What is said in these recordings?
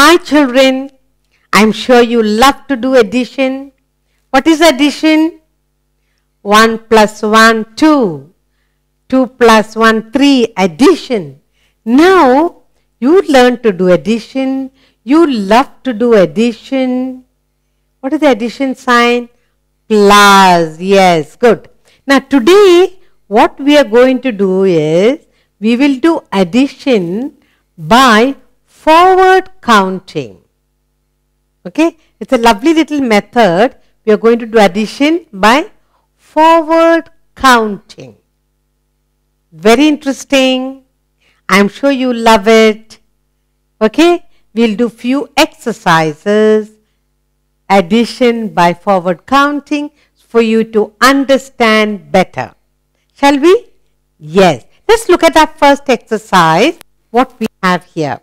Hi children, I'm sure you love to do addition. What is addition? 1 plus 1, 2. 2 plus 1, 3. Addition. Now, you learn to do addition. You love to do addition. What is the addition sign? Plus. Yes, good. Now, today, what we are going to do is, we will do addition by forward counting. Okay, it's a lovely little method. We are going to do addition by forward counting. Very interesting. I'm sure you love it. Okay, we'll do few exercises. Addition by forward counting for you to understand better. Shall we? Yes. Let's look at our first exercise. What we have here.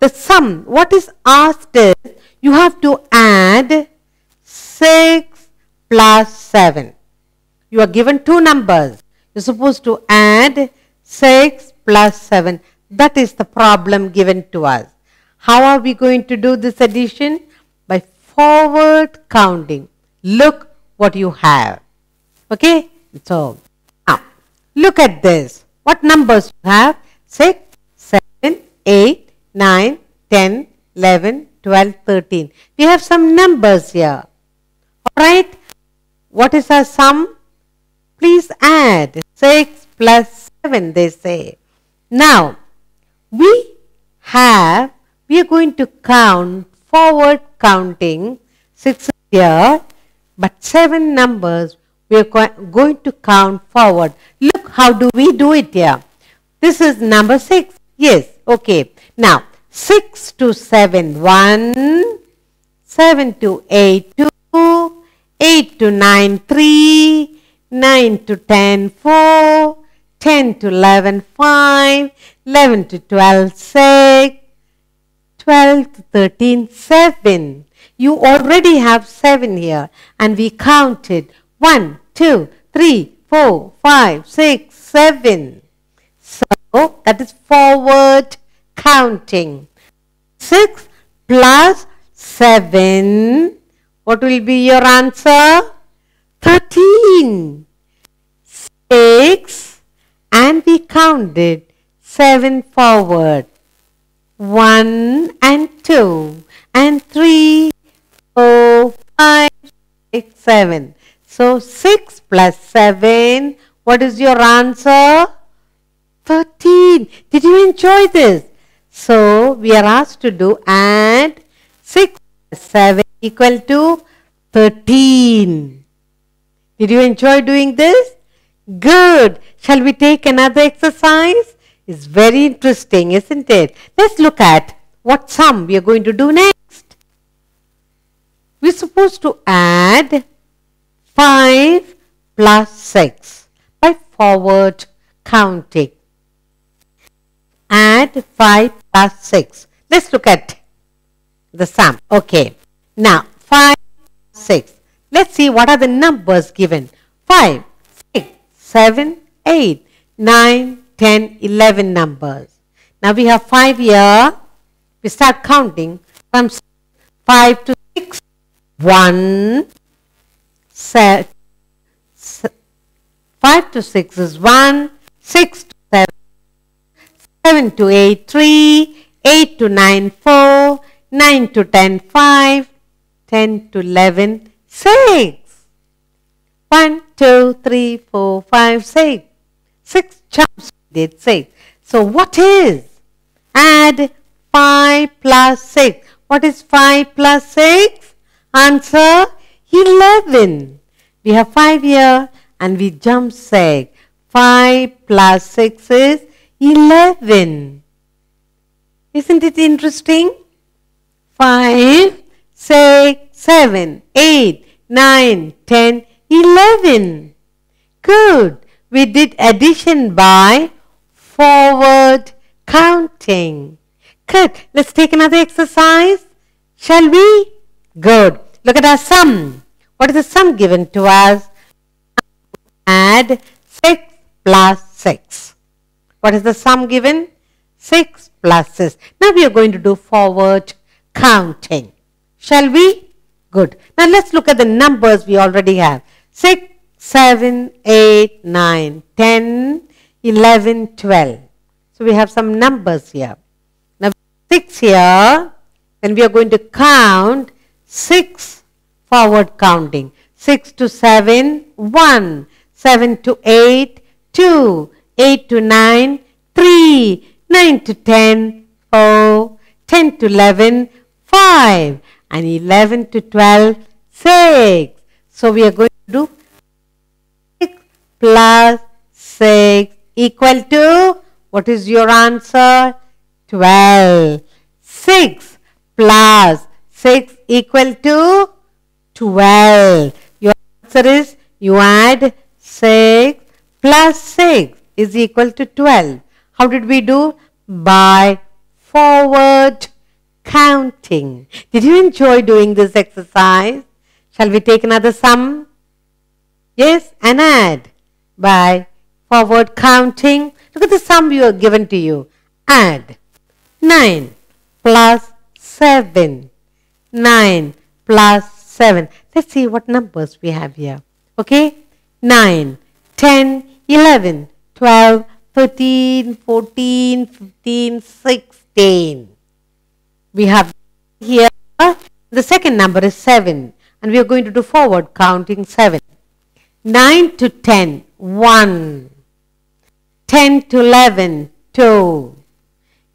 The sum. What is asked is, you have to add 6 plus 7. You are given two numbers. You are supposed to add 6 plus 7. That is the problem given to us. How are we going to do this addition? By forward counting. Look what you have. Okay? So, now, look at this. What numbers you have? 6, 7, 8, 9, 10, 11, 12, 13. We have some numbers here. Alright? What is our sum? Please add 6 plus 7, they say. Now, we are going to count, forward counting, 6 here, but 7 numbers we are going to count forward. Look, how do we do it here? This is number 6. Yes, okay. Now, 6 to 7, 1, 7 to 8, 2, 8 to 9, 3, 9 to 10, 4, 10 to 11, 5, 11 to 12, 6, 12 to 13, 7. You already have 7 here and we counted 1, 2, 3, 4, 5, 6, 7. So, that is forward counting. 6 plus 7. What will be your answer? 13. 6 and we counted 7 forward. 1 and 2 and 3, 4, 5, 6, 7. So 6 plus 7. What is your answer? 13. Did you enjoy this? So we are asked to do add 6 plus 7 equal to 13. Did you enjoy doing this? Good. Shall we take another exercise? It's very interesting, isn't it? Let's look at what sum we are going to do next. We're supposed to add 5 plus 6 by forward counting. Add 5 plus 6. Let's look at the sum. Okay. Now, 5, 6. Let's see what are the numbers given. 5, 6, 7, 8, 9, 10, 11 numbers. Now, we have 5 here. We start counting from 5 to 6. 1, 7, 5 to 6 is 1, 6 to 7. 7 to 8, 3, 8 to 9, 4, 9 to 10, 5, 10 to 11, 6. 1, 2, 3, 4, 5, 6. 6 jumps we did, 6. So what is? Add 5 plus 6. What is 5 plus 6? Answer 11. We have 5 here and we jump 6. 5 plus 6 is 11. Isn't it interesting? 5, 6, 7, 8, 9, 10, 11. Good. We did addition by forward counting. Good. Let's take another exercise. Shall we? Good. Look at our sum. What is the sum given to us? Add 6 plus 6. What is the sum given? 6 plus 6. Now we are going to do forward counting. Shall we? Good. Now let's look at the numbers we already have. 6, 7, 8, 9, 10, 11, 12. So we have some numbers here. Now 6 here, then we are going to count 6 forward counting. 6 to 7, 1. 7 to 8, 2. 8 to 9, 3. 9 to 10, 4. 10 to 11, 5. And 11 to 12, 6. So we are going to do 6 plus 6 equal to, what is your answer? 12. 6 plus 6 equal to 12. Your answer is, you add 6 plus 6 is equal to 12. How did we do? By forward counting. Did you enjoy doing this exercise? Shall we take another sum? Yes, and add by forward counting. Look at the sum you are given to you. Add 9 plus 7. 9 plus 7. Let's see what numbers we have here. Okay? 9, 10, 11, 12, 13, 14, 15, 16. We have here, the second number is 7, and we are going to do forward counting 7. 9 to 10, 1. 10 to 11, 2.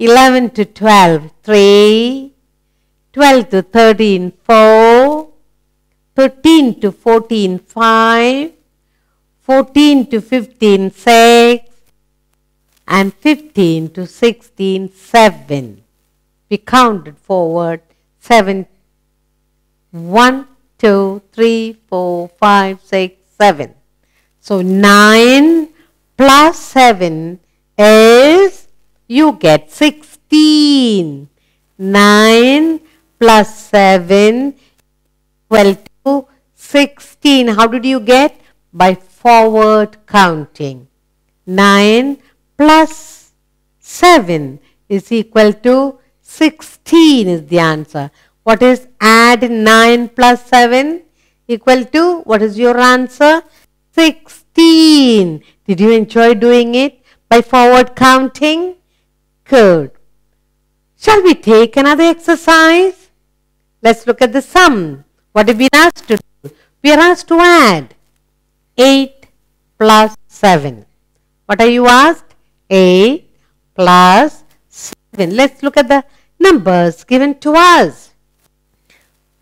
11 to 12, 3. 12 to 13, 4. 13 to 14, 5. 14 to 15, 6. And 15 to 16, 7. We counted forward 7, 1, 2, 3, 4, 5, 6, 7. So 9 plus 7 is, you get 16. 9 plus 7 equal to 16. How did you get? By forward counting. 9 plus 7 is equal to 16 is the answer. What is add 9 plus 7 equal to? What is your answer? 16. Did you enjoy doing it by forward counting? Good. Shall we take another exercise? Let's look at the sum. What have we been asked to do? We are asked to add 8 plus 7. What are you asked? 8 plus 7. Let's look at the numbers given to us.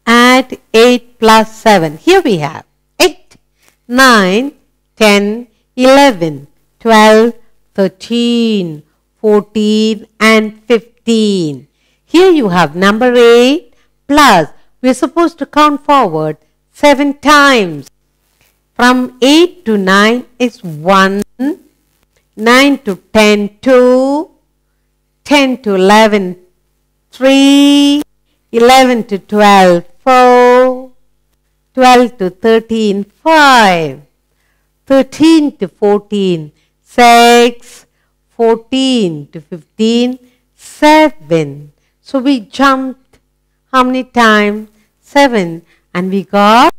Add 8 plus 7. Here we have 8, 9, 10, 11, 12, 13, 14 and 15. Here you have number 8 plus, we are supposed to count forward 7 times. From 8 to 9 is 1, 9 to 10, 2, 10 to 11, 3, 11 to 12, 4, 12 to 13, 5, 13 to 14, 6, 14 to 15, 7. So we jumped how many times? 7, and we got,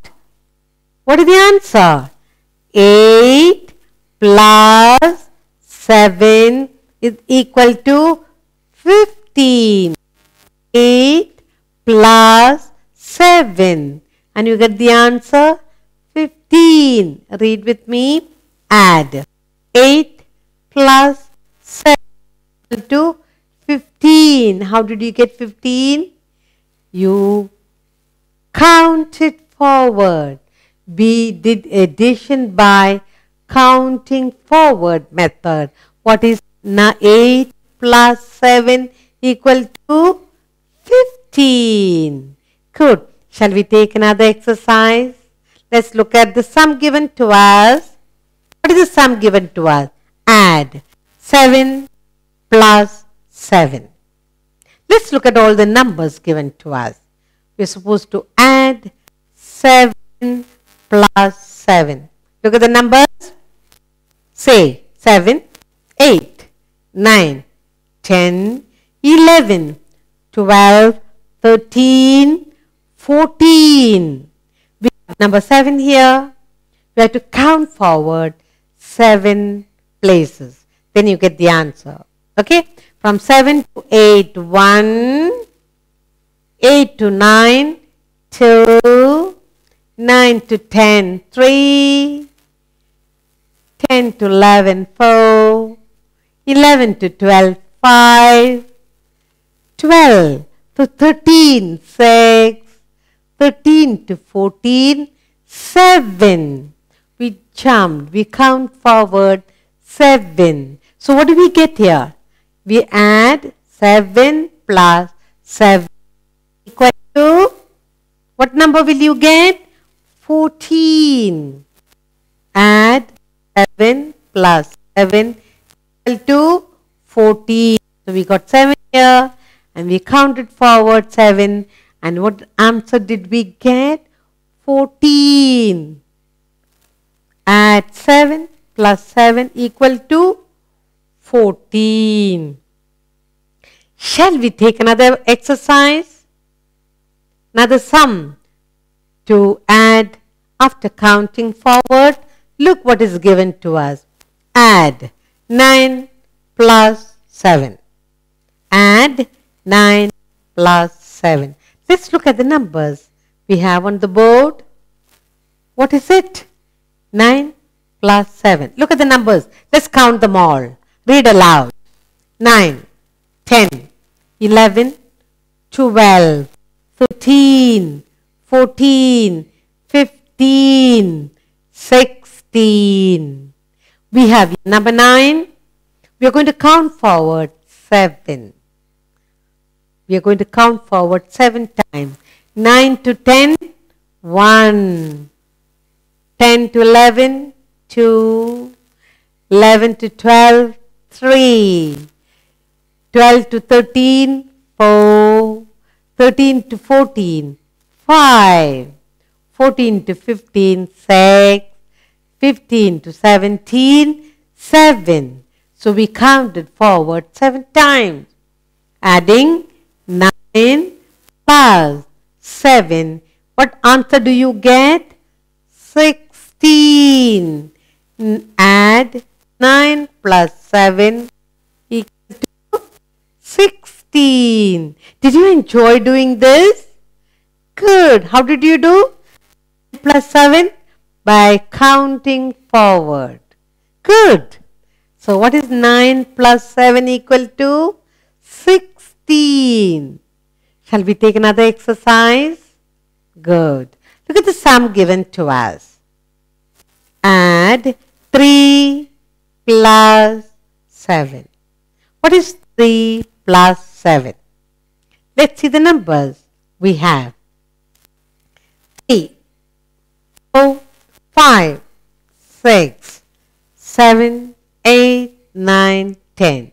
what is the answer? 8 plus 7 is equal to 15. 8 plus 7, and you get the answer 15. Read with me. Add 8 plus 7 to 15. How did you get 15? You counted forward. We did addition by counting forward method. What is 8 plus 7 equal to 15. Good. Shall we take another exercise? Let's look at the sum given to us. What is the sum given to us? Add 7 plus 7. Let's look at all the numbers given to us. We're supposed to add 7 plus 7. Look at the numbers. Say 7, 8, 9, 10, 11, 12, 13, 14. We have number 7 here. We have to count forward 7 places. Then you get the answer. Okay? From 7 to 8, 1. 8 to 9, 2. 9 to 10, 3. 10 to 11, 4. 11 to 12, 5. 12 to 13, 6. 13 to 14, 7. We jumped. We count forward 7. So what do we get here? We add 7 plus 7 equal to, what number will you get? 14. Add 7 plus 7 equal to 14. So we got 7 here and we counted forward 7. And what answer did we get? 14. Add 7 plus 7 equal to 14. Shall we take another exercise? Another sum to add after counting forward. Look what is given to us. Add 9 plus 7. Add 9 plus 7. Let's look at the numbers we have on the board. What is it? 9 plus 7. Look at the numbers. Let's count them all. Read aloud. 9, 10, 11, 12, 13, 14, 15, 16. We have number 9. We are going to count forward 7. We are going to count forward 7 times. 9 to 10, 1. 10 to 11, 2. 11 to 12, 3. 12 to 13, 4. 13 to 14, 5. 14 to 15, 6. 15 to 17, 7. So we counted forward 7 times. Adding 9 plus 7. What answer do you get? 16. Add 9 plus 7 equals to 16. Did you enjoy doing this? Good. How did you do? Plus 7 by counting forward. Good. So what is 9 plus 7 equal to? 16. Shall we take another exercise? Good. Look at the sum given to us. Add 3 plus 7. What is 3 plus 7? Let's see the numbers we have. 3, 4, 5, 6, 7, 8, 9, 10.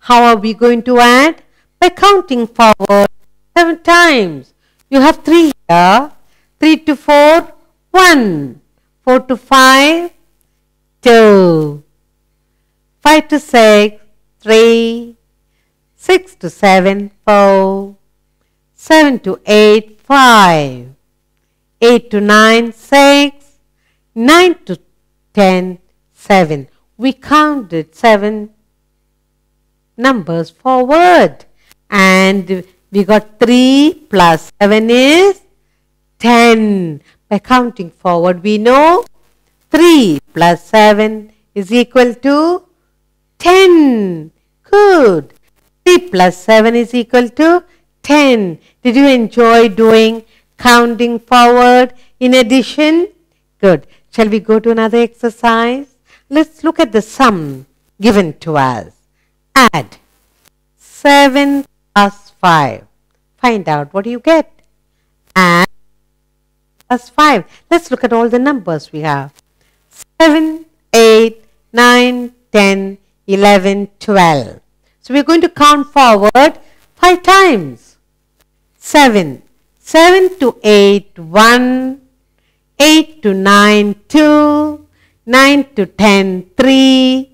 How are we going to add? By counting forward 7 times. You have 3 here. 3 to 4, 1. 4 to 5, 2. 5 to 6, 3. 6 to 7, 4. 7 to 8, 5. 8 to 9, 6. 9 to 10, 7. We counted 7 numbers forward. And we got 3 plus 7 is 10. By counting forward, we know 3 plus 7 is equal to 10. Good. 3 plus 7 is equal to 10. Did you enjoy doing counting forward in addition? Good. Shall we go to another exercise? Let's look at the sum given to us. Add 7 plus 5. Find out what do you get. Add plus 5. Let's look at all the numbers we have. 7, 8, 9, 10, 11, 12. So we're going to count forward 5 times. 7. 7 to 8, 1. 8 to 9, 2. 9 to 10, 3.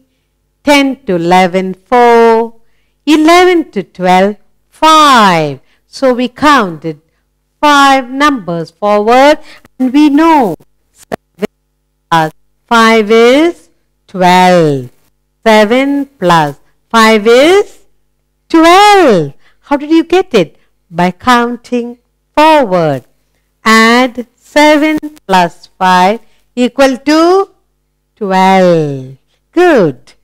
10 to 11, 4. 11 to 12, 5. So we counted 5 numbers forward and we know 7 plus 5 is 12. 7 plus 5 is 12. How did you get it? By counting forward. Add 7 plus 5 equal to 12. Good.